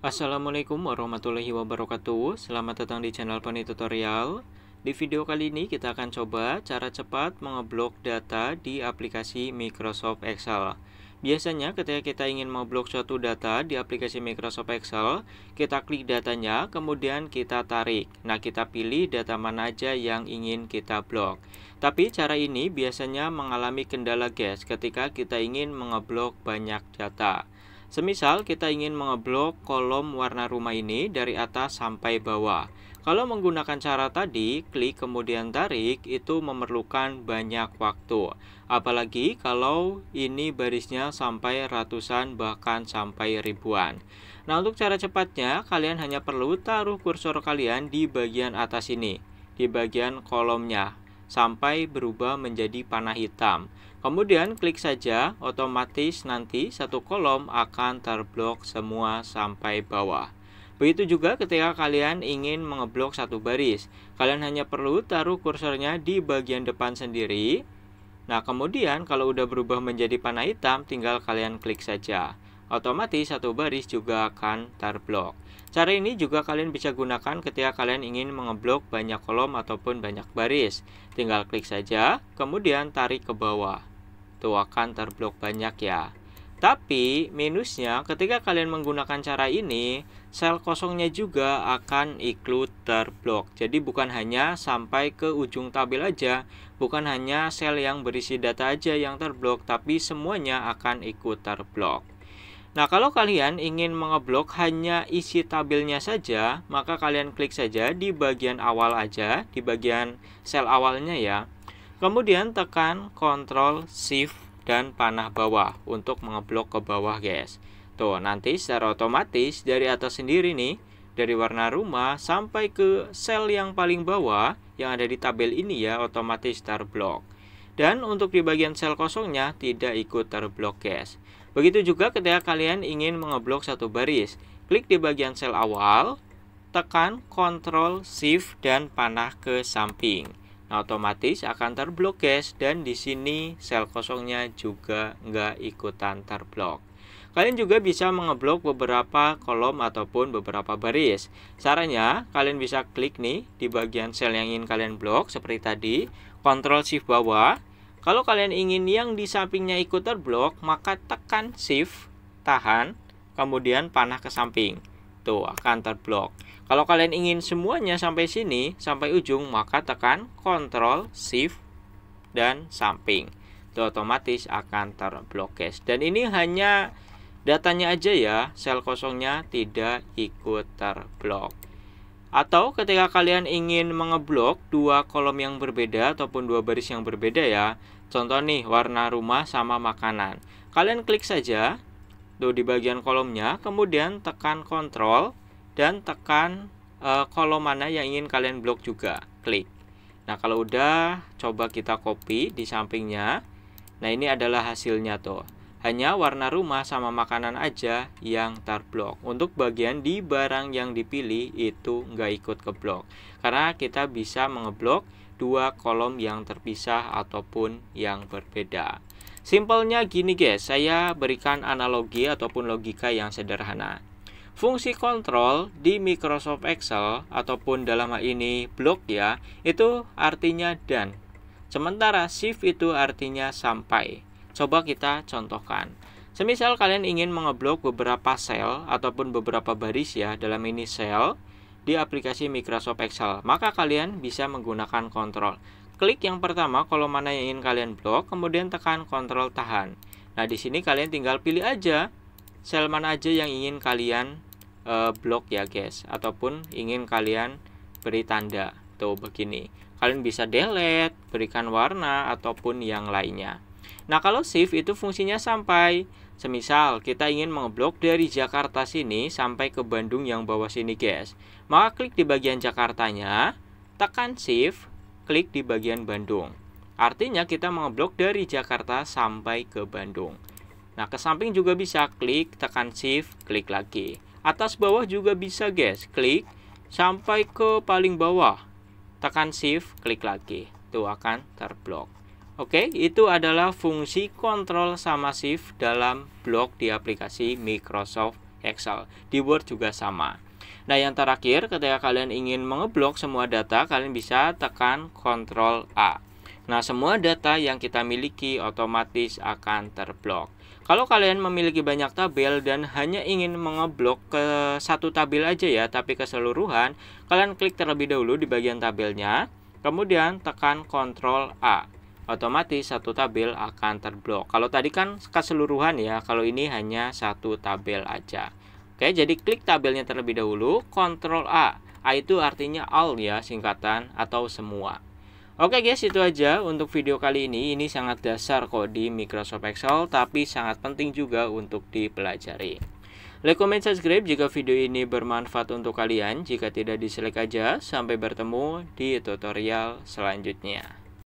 Assalamualaikum warahmatullahi wabarakatuh. Selamat datang di channel Poni Tutorial. Di video kali ini kita akan coba cara cepat mengeblok data di aplikasi Microsoft Excel. Biasanya ketika kita ingin memblok suatu data di aplikasi Microsoft Excel, kita klik datanya, kemudian kita tarik. Nah, kita pilih data mana aja yang ingin kita blok. Tapi cara ini biasanya mengalami kendala guys ketika kita ingin mengeblok banyak data. Semisal kita ingin mengeblok kolom warna rumah ini dari atas sampai bawah. Kalau menggunakan cara tadi, klik kemudian tarik, itu memerlukan banyak waktu. Apalagi kalau ini barisnya sampai ratusan bahkan sampai ribuan. Nah, untuk cara cepatnya, kalian hanya perlu taruh kursor kalian di bagian atas ini, di bagian kolomnya, sampai berubah menjadi panah hitam. Kemudian klik saja, otomatis nanti satu kolom akan terblok semua sampai bawah. Begitu juga ketika kalian ingin mengeblok satu baris. Kalian hanya perlu taruh kursornya di bagian depan sendiri. Nah, kemudian kalau udah berubah menjadi panah hitam, tinggal kalian klik saja. Otomatis satu baris juga akan terblok. Cara ini juga kalian bisa gunakan ketika kalian ingin mengeblok banyak kolom ataupun banyak baris. Tinggal klik saja, kemudian tarik ke bawah. Tuh, akan terblok banyak ya. Tapi minusnya ketika kalian menggunakan cara ini, sel kosongnya juga akan ikut terblok. Jadi bukan hanya sampai ke ujung tabel aja, bukan hanya sel yang berisi data aja yang terblok, tapi semuanya akan ikut terblok. Nah, kalau kalian ingin mengeblok hanya isi tabelnya saja, maka kalian klik saja di bagian awal aja, di bagian sel awalnya ya. Kemudian tekan Ctrl Shift dan panah bawah untuk mengeblok ke bawah guys. Tuh, nanti secara otomatis dari atas sendiri nih, dari warna rumah sampai ke sel yang paling bawah yang ada di tabel ini ya, otomatis terblok. Dan untuk di bagian sel kosongnya tidak ikut terblok guys. Begitu juga ketika kalian ingin mengeblok satu baris, klik di bagian sel awal, tekan Ctrl Shift dan panah ke samping. Nah, otomatis akan terblok guys, dan di sini sel kosongnya juga nggak ikutan terblok. Kalian juga bisa mengeblok beberapa kolom ataupun beberapa baris. Caranya, kalian bisa klik nih di bagian sel yang ingin kalian blok seperti tadi, Ctrl Shift bawah. Kalau kalian ingin yang di sampingnya ikut terblok, maka tekan Shift, tahan, kemudian panah ke samping. Tuh, akan terblok. Kalau kalian ingin semuanya sampai sini, sampai ujung, maka tekan Ctrl, Shift, dan samping. Tuh, otomatis akan terblok guys. Dan ini hanya datanya aja ya, sel kosongnya tidak ikut terblok. Atau ketika kalian ingin mengeblok dua kolom yang berbeda ataupun dua baris yang berbeda ya. Contoh nih, warna rumah sama makanan. Kalian klik saja tuh di bagian kolomnya, kemudian tekan Ctrl dan tekan kolom mana yang ingin kalian blok juga. Klik. Nah, kalau udah, coba kita copy di sampingnya. Nah, ini adalah hasilnya tuh. Hanya warna rumah sama makanan aja yang terblok. Untuk bagian di barang yang dipilih itu nggak ikut keblok. Karena kita bisa mengeblok dua kolom yang terpisah ataupun yang berbeda. Simpelnya gini guys, saya berikan analogi ataupun logika yang sederhana. Fungsi kontrol di Microsoft Excel ataupun dalam hal ini blok ya, itu artinya dan. Sementara shift itu artinya sampai. Coba kita contohkan. Semisal kalian ingin mengeblok beberapa sel ataupun beberapa baris ya, dalam ini sel di aplikasi Microsoft Excel, maka kalian bisa menggunakan kontrol. Klik yang pertama kolom mana yang ingin kalian blok, kemudian tekan kontrol tahan. Nah, di sini kalian tinggal pilih aja sel mana aja yang ingin kalian blok ya guys, ataupun ingin kalian beri tanda. Tuh, begini. Kalian bisa delete, berikan warna ataupun yang lainnya. Nah, kalau shift itu fungsinya sampai. Semisal kita ingin mengeblok dari Jakarta sini sampai ke Bandung yang bawah sini guys, maka klik di bagian Jakartanya, tekan shift, klik di bagian Bandung. Artinya kita mengeblok dari Jakarta sampai ke Bandung. Nah, ke samping juga bisa, klik, tekan shift, klik lagi. Atas bawah juga bisa guys, klik sampai ke paling bawah, tekan shift, klik lagi. Tuh, akan terblok. Oke, itu adalah fungsi kontrol sama shift dalam blok di aplikasi Microsoft Excel. Di Word juga sama. Nah, yang terakhir, ketika kalian ingin mengeblok semua data, kalian bisa tekan Ctrl A. Nah, semua data yang kita miliki otomatis akan terblok. Kalau kalian memiliki banyak tabel dan hanya ingin mengeblok ke satu tabel aja ya, tapi keseluruhan, kalian klik terlebih dahulu di bagian tabelnya, kemudian tekan Ctrl A. Otomatis satu tabel akan terblok. Kalau tadi kan keseluruhan ya, kalau ini hanya satu tabel aja. Oke, jadi klik tabelnya terlebih dahulu, Ctrl A. A itu artinya all ya, singkatan atau semua. Oke guys, itu aja untuk video kali ini. Ini sangat dasar kok di Microsoft Excel, tapi sangat penting juga untuk dipelajari. Like, comment, subscribe jika video ini bermanfaat untuk kalian. Jika tidak, dislike aja. Sampai bertemu di tutorial selanjutnya.